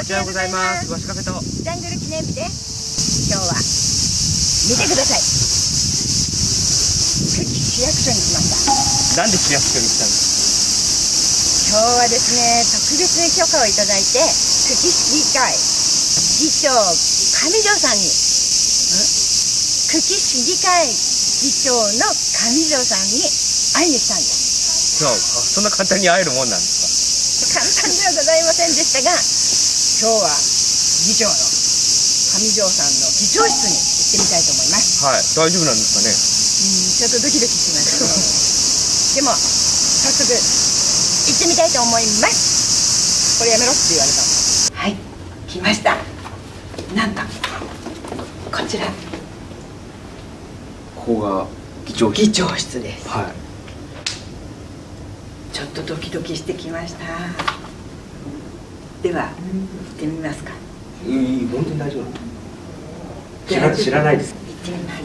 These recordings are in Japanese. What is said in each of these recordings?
こちらございます。わしカフェとジャングル記念日で、今日は見てください、市役所に来ました。なんで市役所に来たんですか？今日はですね、特別に許可をいただいて、久喜市議会議長上条さんに、久喜市議会議長の上条さんに会いに来たんです。そんな簡単に会えるもんなんですか？簡単ではございませんでしたが、今日は議長の上条さんの議長室に行ってみたいと思います。はい、大丈夫なんですかね？ちょっとドキドキしましたね。でも早速行ってみたいと思います。これやめろって言われた。はい、来ました。なんとこちら、ここが議長室です。はい、ちょっとドキドキしてきました。では行ってみますか？いい、本当に大丈夫？知らないです。行ってみます。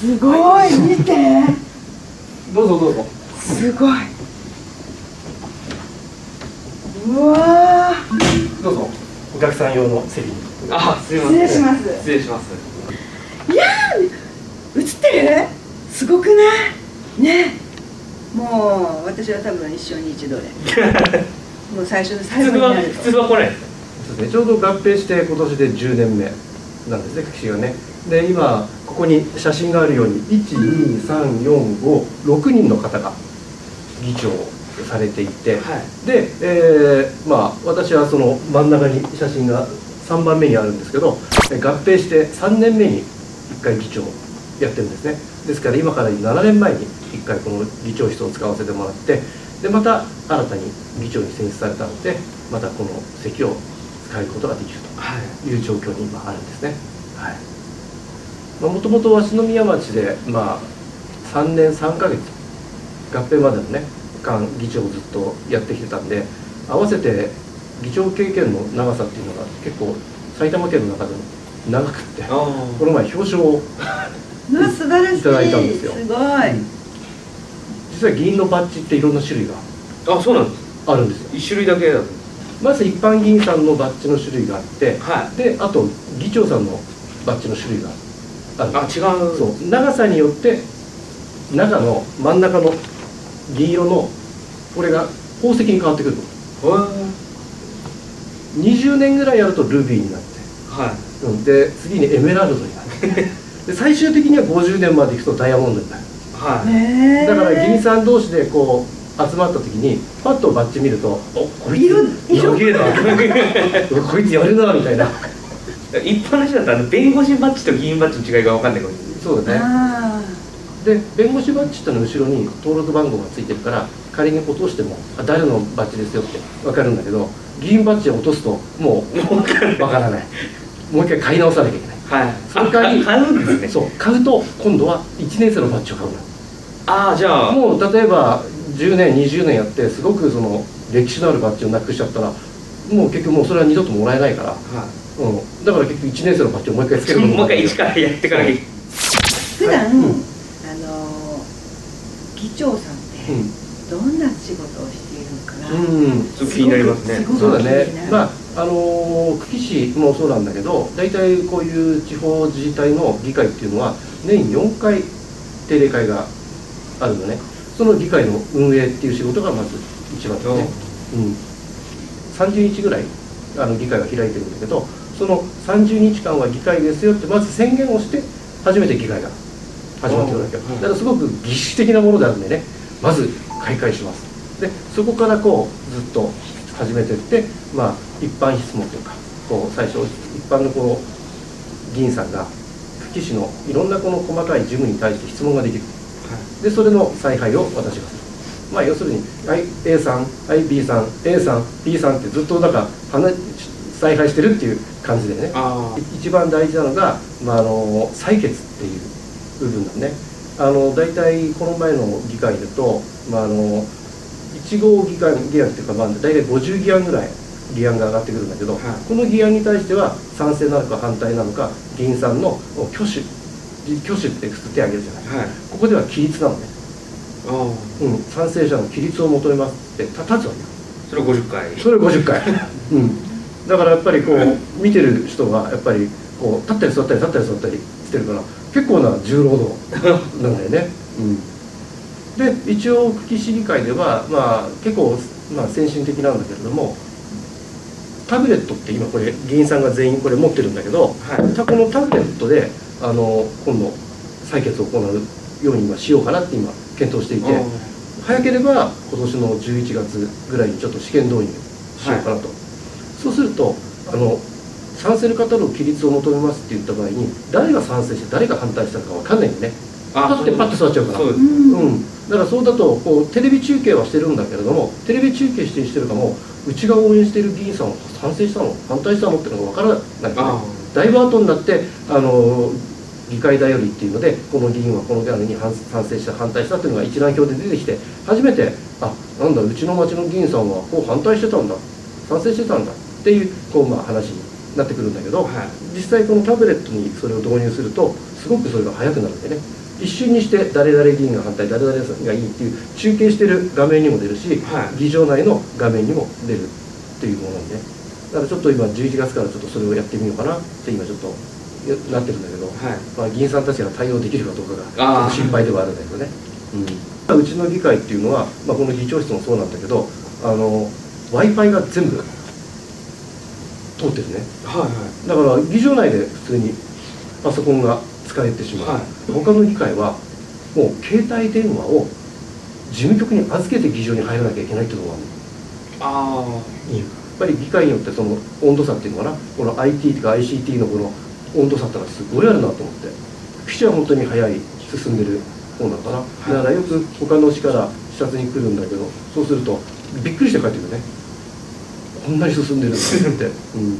すごい、見て。どうぞどうぞ。すごい。うわー。どうぞ。お客さん用のセリ。あ、すいません。失礼します。失礼します。いやー、映ってる？すごくない？ね。もう私は多分一生に一度で。もう最初で最後になると。普通はこれ。そうですね。ちょうど合併して今年で10年目なんですね、久喜市がね。で、今ここに写真があるように12345 6人の方が議長されていて、はい、で、私はその真ん中に写真が3番目にあるんですけど、合併して3年目に1回議長やってるんですね。ですから今から7年前に1回この議長室を使わせてもらって、でまた新たに議長に選出されたので、またこの席を使うことができるという状況に今あるんですね。はい、もともと鷲宮町で、3年3ヶ月合併までのね間議長をずっとやってきてたんで、合わせて議長経験の長さっていうのが結構埼玉県の中でも長くってこの前表彰を素晴らしいいただいたんですよ。すごい。実は議員のバッジっていろんな種類があるんですよ。1種類だけだと。まず一般議員さんのバッジの種類があって、はい、であと議長さんのバッジの種類があって、違う。そう、長さによって中の真ん中の銀色のこれが宝石に変わってくる。20年ぐらいやるとルビーになって、はい、で次にエメラルドになってで最終的には50年までいくとダイヤモンドになる、はい、だから議員さん同士でこう集まった時にパッとバッチ見ると「おっこいつやげえなこいつやるな」みたいな。一般の人だと弁護士バッジと議員バッジの違いが分かんないから。そうだね。で弁護士バッジっての後ろに登録番号がついてるから、仮に落としても誰のバッジですよって分かるんだけど、議員バッジを落とすともう分からないもう一回買い直さなきゃいけない。はい、その代わり買うんですね。そう、買うと今度は1年生のバッジを買うの。じゃあもう例えば10年20年やってすごくその歴史のあるバッジをなくしちゃったら、もう結局もうそれは二度ともらえないから、はい、だから結局1年生のバッジをもう一回つけるのも、もう一回一からやってから。普段議長さんってどんな仕事をしているのかな、気になりますね。そうだね。久喜市もそうなんだけど、大体こういう地方自治体の議会っていうのは年4回定例会があるのね。その議会の運営っていう仕事がまず一番ですね。30日ぐらい議会が開いてるんだけど、その30日間は議会ですよってまず宣言をして、初めて議会が始まってるわけよ。だからすごく儀式的なものであるんでね、まず開会します。でそこからこうずっと始めていって、一般質問というか、こう最初一般のこう議員さんが久喜市のいろんなこの細かい事務に対して質問ができる。でそれの采配を私がする。要するに A さん、B さん、A さん、B さんってずっとなんか采配してるっていう感じでね。一番大事なのが、採決っていう部分なんで、ね、大体この前の議会だと、1号議案っていうか、大体50議案ぐらい議案が上がってくるんだけど、はい、この議案に対しては賛成なのか反対なのか、議員さんの挙手、って普通手を挙げるじゃない、はい、ここでは規律なのね。うん、賛成者の規律を求めますって立つわけよ。それを50回。それを50回。うん。だからやっぱりこう、はい、見てる人がやっぱりこう立ったり座ったり立ったり座ったりしてるから結構な重労働なんだよね。うん。で一応久喜市議会ではまあ結構まあ先進的なんだけれども、タブレットって今これ議員さんが全員これ持ってるんだけど、はい、このタブレットで今度採決を行うように今しようかなって今検討していて、早ければ今年の11月ぐらいにちょっと試験導入しようかなと、はい、そうすると賛成の方の規律を求めますって言った場合に誰が賛成して誰が反対したのか分かんないんでね、立ってパッと座っちゃうから、うん、だからそうだとこうテレビ中継はしてるんだけれども、テレビ中継してるかもうちが応援してる議員さんは賛成したの反対したのってのが分からないから、ね、だいぶ後になって議会だよりっていうので、この議員はこの議案に賛成した反対したっていうのが一覧表で出てきて、初めてあなんだうちの町の議員さんはこう反対してたんだ賛成してたんだっていうこうまあ話になってくるんだけど、はい、実際このタブレットにそれを導入するとすごくそれが早くなるんでね、一瞬にして誰々議員が反対誰々がいいっていう中継してる画面にも出るし、はい、議場内の画面にも出るっていうものなんで、だからちょっと今11月からちょっとそれをやってみようかなって今ちょっと。なってるんだけど、はい、まあ議員さんたちが対応できるかどうかが心配ではあるんだけどね。うん、うちの議会っていうのは、まあ、この議長室もそうなんだけど、Wi-Fi が全部通ってるね。はいはい、だから議場内で普通にパソコンが使えてしまう。はい、他の議会はもう携帯電話を事務局に預けて議場に入らなきゃいけないってことがある。やっぱり議会によってその温度差っていうのかな、この IT とか ICT のこの温度差ってのはすごいあるなと思って、基地は本当に早い進んでる方なのかな、はい、だからよく他の市から視察に来るんだけど、そうするとびっくりして帰ってくるね、こんなに進んでるんだって、うん、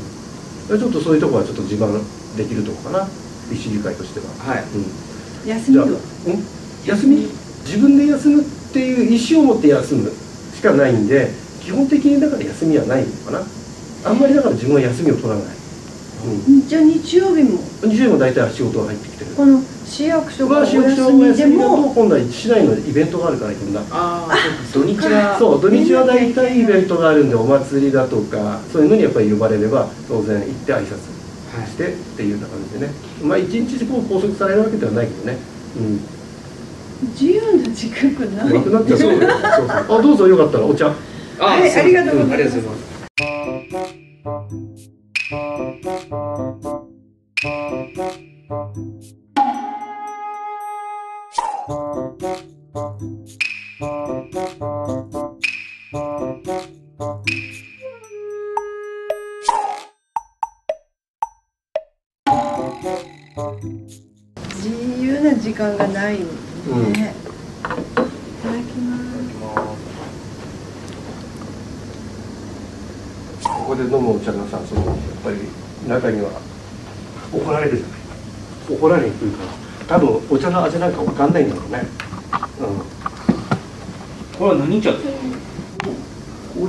ちょっとそういうところはちょっと自慢できるところかな、市議会としては。はい、うん、休み、休み、自分で休むっていう意思を持って休むしかないんで、基本的にだから休みはないのかな、あんまりだから自分は休みを取らない。うん、じゃあ日曜日も大体仕事が入ってきてる。この市役所がお休みでも今度は市内のイベントがあるからいろんな土日は、そう土日は大体イベントがあるんで、お祭りだとかそういうのにやっぱり呼ばれれば当然行って挨拶してっていうような感じでね、まあ一日こう拘束されるわけではないけどね、うん、自由な時間がなくなっちゃう。そうそう、あどうぞよかったらお茶。はい、ありがとうございます。自由な時間がないよね。うん、いただきます。ここで飲むお茶がさ、そのやっぱり中には怒られるじゃない。怒られにくいから、多分お茶の味なんかわかんないんだろうね。うん。これは何茶？こ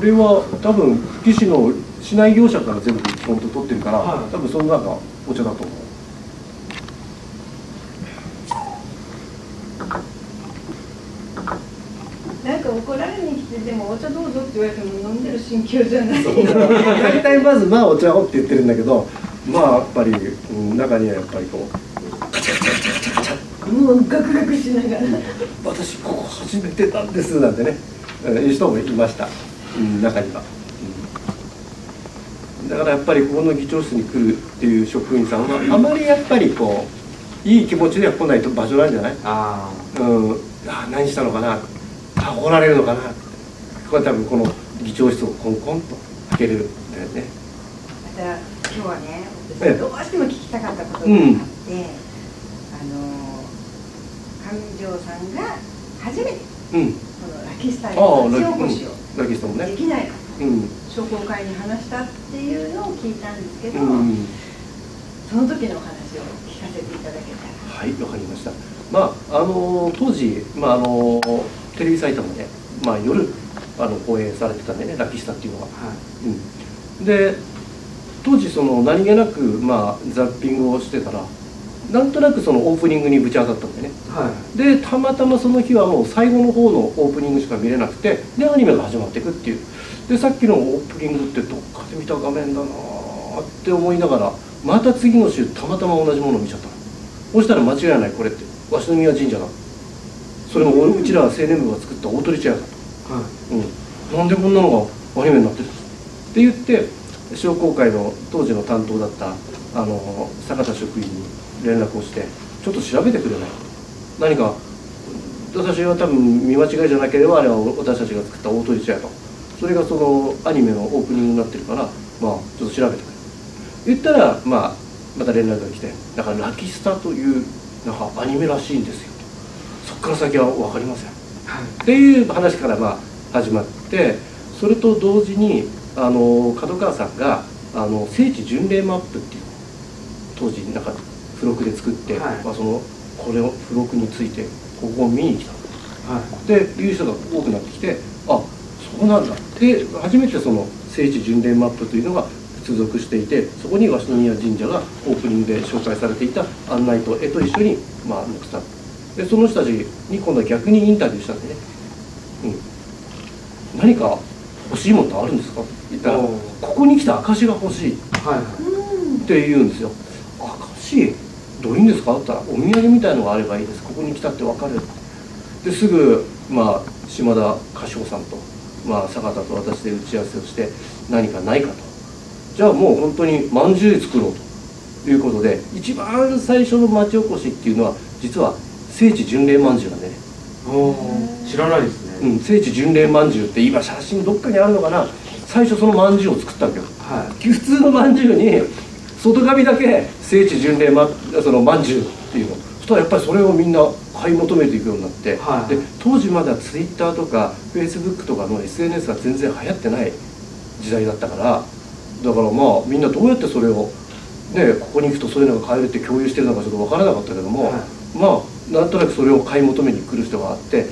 れは多分久喜市の市内業者から全部ポンと取ってるから、はい、多分その中がお茶だと思う。なんか怒られに来てでもお茶どうぞって言われても飲んでる心境じゃない。大体まずまあお茶をって言ってるんだけど、まあやっぱり、うん、中にはやっぱりこうカチャカチャカチャカチャもうガクガクしながら私ここ初めてなんですなんてね、いう人もいました。うん、中には、うん。だからやっぱりここの議長室に来るっていう職員さんはあまりやっぱりこういい気持ちでは来ないと場所なんじゃない？ああ、うん、あ何したのかな。怒られるのかな。これ多分この議長室をコンコンと開けれるんだよね。また今日はね、どうしても聞きたかったことがあって、うん、上條さんが初めて、うん、このラキスタに町おこしをできないかと、うん、商工会に話したっていうのを聞いたんですけど、うん、その時のお話を聞かせていただけたら。はい、わかりました。まあ当時まあテレビ埼玉で、まあ、夜公演されてたんでね、ラキスタっていうのは、はい、うん、で当時その何気なくまあザッピングをしてたらなんとなくそのオープニングにぶち当たったんでね、はい、でたまたまその日はもう最後の方のオープニングしか見れなくて、でアニメが始まっていくっていう。でさっきのオープニングってどっかで見た画面だなって思いながらまた次の週たまたま同じものを見ちゃったの。そしたら間違いないこれって鷲宮神社だ、それもうちら青年部が作った大鳥茶屋だと、はい、うん、なんでこんなのがアニメになってるって言って商工会の当時の担当だった坂田職員に連絡をして「ちょっと調べてくれない」何か私は多分見間違いじゃなければあれは私たちが作った大鳥茶屋と。それがそのアニメのオープニングになってるから、まあ、ちょっと調べてくれ言ったら、まあ、また連絡が来て「だからラキスタというなんかアニメらしいんですよ」と「そっから先は分かりません」っていう話からまあ始まって、それと同時に角川さんが聖地巡礼マップっていう当時なんか付録で作って、はい、まあそのこれを付録についてここを見に来たと、はい、でいう人が多くなってきて「あそうなんだ」で初めてその聖地巡礼マップというのが付属していて、そこに鷲宮神社がオープニングで紹介されていた案内と絵と一緒にまあ載せたで、その人たちに今度は逆にインタビューしたんでね、うん、何か欲しいものってあるんですかって言ったら「ここに来た証が欲しい」って言うんですよ。証どういうんですかって言ったら「お土産みたいのがあればいいです、ここに来たって分かる」ですぐまあ島田歌唱さんと。まあ、坂田と私で打ち合わせをして何かないかと、じゃあもう本当にまんじゅう作ろうということで、一番最初の町おこしっていうのは実は聖地巡礼まんじゅうなんでね。知らないですね、うん、聖地巡礼まんじゅうって今写真どっかにあるのかな、最初そのまんじゅうを作ったわけよ、はい、普通のまんじゅうに外紙だけ聖地巡礼まんじゅうっていうの、そしたらやっぱりそれをみんな買い求めていくようになって、はい、で当時まだツイッターとかフェイスブックとかの SNS は全然流行ってない時代だったから、だからまあみんなどうやってそれを、ね、ここに行くとそういうのが買えるって共有してるのかちょっと分からなかったけども、はい、まあなんとなくそれを買い求めに来る人があって、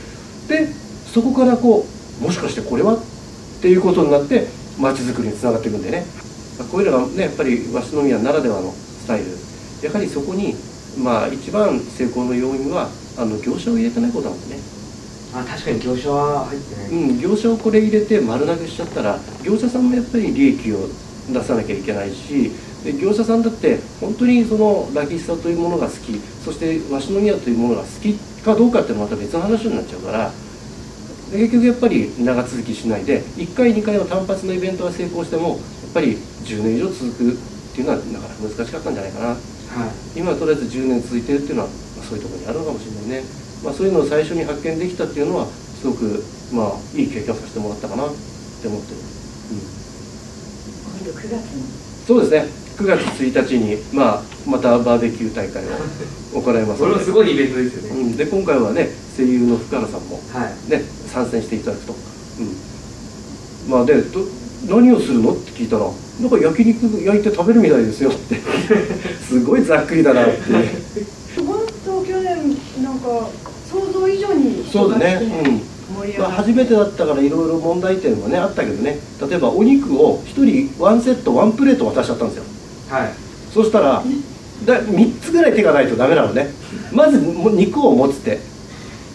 でそこからこうもしかしてこれはっていうことになって街づくりにつながっていくんでね、こういうのがねやっぱり鷲宮ならではのスタイル、やはりそこにまあ一番成功の要因は業者を入れてないことなんでね。あ、確かに業者は入ってない、うん、業者をこれ入れて丸投げしちゃったら業者さんもやっぱり利益を出さなきゃいけないし、で業者さんだって本当にそのラキスタというものが好き、そして鷲宮というものが好きかどうかってまた別の話になっちゃうから、で結局やっぱり長続きしないで1回2回の単発のイベントは成功してもやっぱり10年以上続くっていうのはなかなか難しかったんじゃないかな。はい、今はとりあえず10年続いてるっていうのは、まあ、そういうところにあるのかもしれないね、まあ、そういうのを最初に発見できたっていうのはすごく、まあ、いい経験をさせてもらったかなって思ってる、うん、今度9月にそうですね9月1日に、まあ、またバーベキュー大会を行いますのでこれもすごいイベントですよね、うん、で今回はね声優の福原さんも、ね、はい、参戦していただくと、うん、まあで何をするのって聞いたら「なんか焼肉焼いて食べるみたいですよ」ってすごいざっくりだなって本当去年なんか想像以上に人が来て盛り上がって、そうだね、うん、まあ、初めてだったからいろいろ問題点はねあったけどね、例えばお肉を1人1セット1プレート渡しちゃったんですよ、はい、そしたら3つぐらい手がないとダメなのね、まず肉を持つ手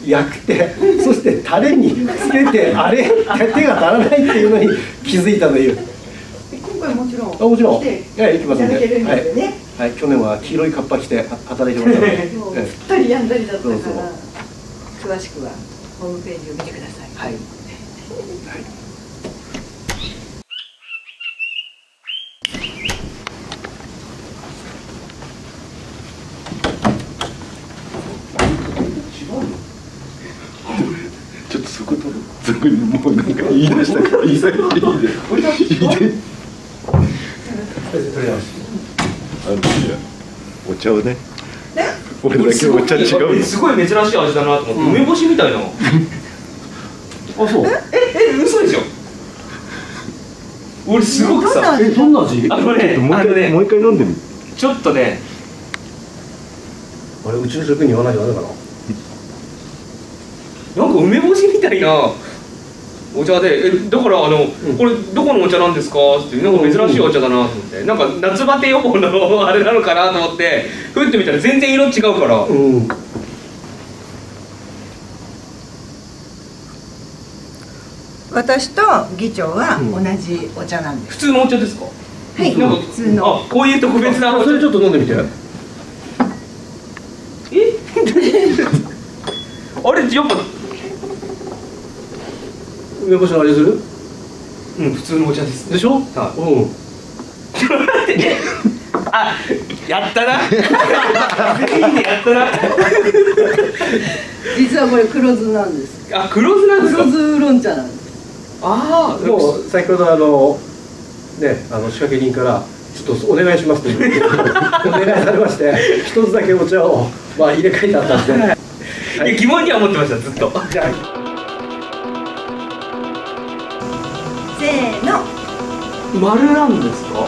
焼く手、そしてタレにつけてあれ手が足らないっていうのに気づいたのよ。今回もちろん。あ、もちろん。行きますんで。はい、去年は黄色いカッパ着て働いてましたので。もう降ったりやんだりだったから。詳しくはホームページを見てください。はい。もうなんか言い出したから言い出していいです。お茶をね。俺だけお茶違う。すごい珍しい味だなと思って。梅干しみたいな。あ、そう。嘘でしょ。俺すごくさ。どんな味？もう一回飲んでみ。ちょっとね。あれ宇宙食に言わないとダメかな。なんか梅干しみたいな。お茶で、だからこれどこのお茶なんですかって、なんか珍しいお茶だなと思って、なんか夏バテ予防のあれなのかなと思って振ってみたら全然色違うから、私と議長は同じお茶なんです。普通のお茶ですか？はい、なんか普通の、あ、こういう特別なお茶。それちょっと飲んでみて。あれやっぱ梅干しの味する？うん、普通のお茶です。でしょ？はい。うん。あ、やったな。全員でやったな。実はこれ黒酢なんです。あ、黒酢なんですか？黒酢ウーロン茶なんです。ああ、もう先ほどね、仕掛け人からちょっとお願いしますというお願いされまして、一つだけお茶をまあ入れ替えてあったんですね。いや、疑問には思ってましたずっと。じゃあ。せーの、丸なんですか？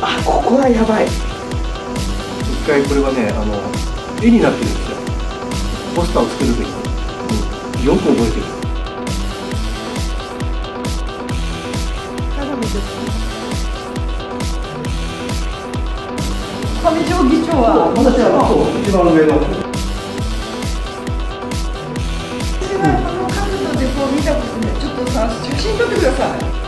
あ、ここはやばい。一回これはね、絵になってるんですよ。ポスターを作るべき。よく覚えてる。上条議長は私は一番上の。写真撮ってください。